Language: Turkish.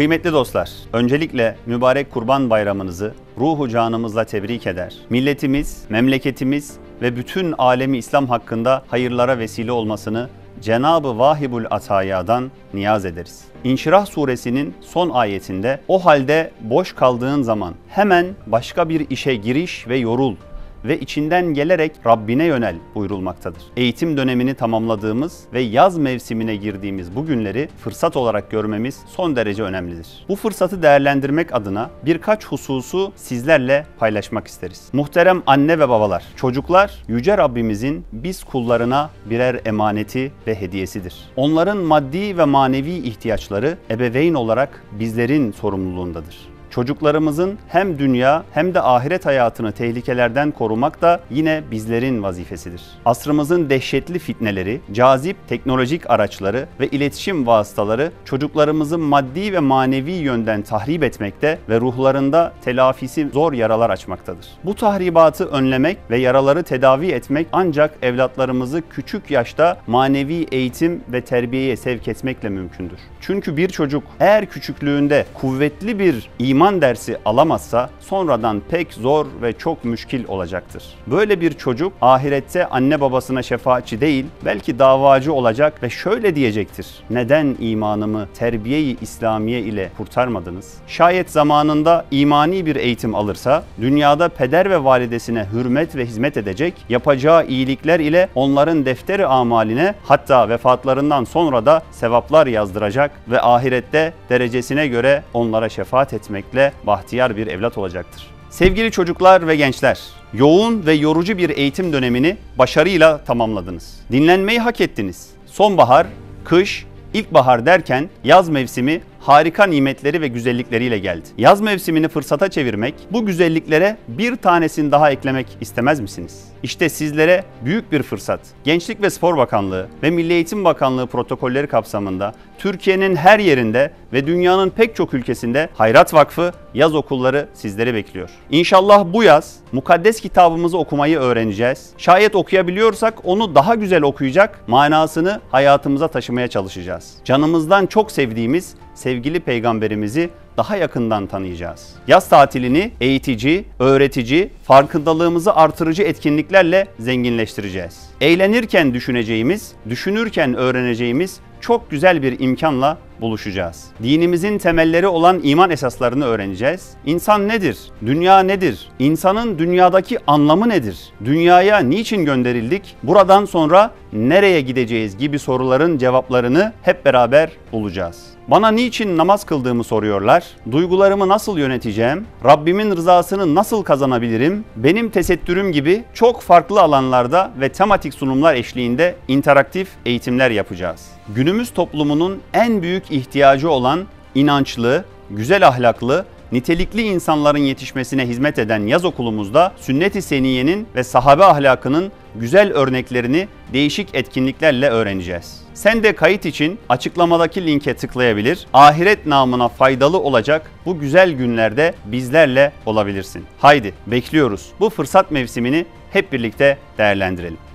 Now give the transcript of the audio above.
Kıymetli dostlar, öncelikle mübarek Kurban Bayramınızı ruhu canımızla tebrik eder. Milletimiz, memleketimiz ve bütün alemi İslam hakkında hayırlara vesile olmasını Cenab-ı Vâhib-ül Atâya'dan niyaz ederiz. İnşirah Suresinin son ayetinde "O halde boş kaldığın zaman hemen başka bir işe giriş ve yorul ve içinden gelerek Rabbine yönel" buyurulmaktadır. Eğitim dönemini tamamladığımız ve yaz mevsimine girdiğimiz bu günleri fırsat olarak görmemiz son derece önemlidir. Bu fırsatı değerlendirmek adına birkaç hususu sizlerle paylaşmak isteriz. Muhterem anne ve babalar, çocuklar Yüce Rabbimizin biz kullarına birer emaneti ve hediyesidir. Onların maddi ve manevi ihtiyaçları ebeveyn olarak bizlerin sorumluluğundadır. Çocuklarımızın hem dünya hem de ahiret hayatını tehlikelerden korumak da yine bizlerin vazifesidir. Asrımızın dehşetli fitneleri, cazip teknolojik araçları ve iletişim vasıtaları çocuklarımızı maddi ve manevi yönden tahrip etmekte ve ruhlarında telafisi zor yaralar açmaktadır. Bu tahribatı önlemek ve yaraları tedavi etmek ancak evlatlarımızı küçük yaşta manevi eğitim ve terbiyeye sevk etmekle mümkündür. Çünkü bir çocuk eğer küçüklüğünde kuvvetli bir İman dersi alamazsa sonradan pek zor ve çok müşkil olacaktır. Böyle bir çocuk ahirette anne babasına şefaatçi değil, belki davacı olacak ve şöyle diyecektir: "Neden imanımı terbiye-i İslamiye ile kurtarmadınız?" Şayet zamanında imani bir eğitim alırsa dünyada peder ve validesine hürmet ve hizmet edecek, yapacağı iyilikler ile onların defteri amaline hatta vefatlarından sonra da sevaplar yazdıracak ve ahirette derecesine göre onlara şefaat etmekle bahtiyar bir evlat olacaktır. Sevgili çocuklar ve gençler, yoğun ve yorucu bir eğitim dönemini başarıyla tamamladınız. Dinlenmeyi hak ettiniz. Sonbahar, kış, ilkbahar derken yaz mevsimi harika nimetleri ve güzellikleriyle geldi. Yaz mevsimini fırsata çevirmek, bu güzelliklere bir tanesini daha eklemek istemez misiniz? İşte sizlere büyük bir fırsat. Gençlik ve Spor Bakanlığı ve Milli Eğitim Bakanlığı protokolleri kapsamında Türkiye'nin her yerinde ve dünyanın pek çok ülkesinde Hayrat Vakfı yaz okulları sizleri bekliyor. İnşallah bu yaz mukaddes kitabımızı okumayı öğreneceğiz. Şayet okuyabiliyorsak onu daha güzel okuyacak, manasını hayatımıza taşımaya çalışacağız. Canımızdan çok sevdiğimiz sevgili peygamberimizi daha yakından tanıyacağız. Yaz tatilini eğitici, öğretici, farkındalığımızı artırıcı etkinliklerle zenginleştireceğiz. Eğlenirken düşüneceğimiz, düşünürken öğreneceğimiz çok güzel bir imkanla buluşacağız. Dinimizin temelleri olan iman esaslarını öğreneceğiz. İnsan nedir? Dünya nedir? İnsanın dünyadaki anlamı nedir? Dünyaya niçin gönderildik? Buradan sonra nereye gideceğiz gibi soruların cevaplarını hep beraber bulacağız. Bana niçin namaz kıldığımı soruyorlar. Duygularımı nasıl yöneteceğim? Rabbimin rızasını nasıl kazanabilirim? Benim tesettürüm gibi çok farklı alanlarda ve tematik sunumlar eşliğinde interaktif eğitimler yapacağız. Günümüz toplumunun en büyük ihtiyacı olan inançlı, güzel ahlaklı, nitelikli insanların yetişmesine hizmet eden yaz okulumuzda sünnet-i seniyenin ve sahabe ahlakının güzel örneklerini değişik etkinliklerle öğreneceğiz. Sen de kayıt için açıklamadaki linke tıklayabilir, ahiret namına faydalı olacak bu güzel günlerde bizlerle olabilirsin. Haydi bekliyoruz. Bu fırsat mevsimini hep birlikte değerlendirelim.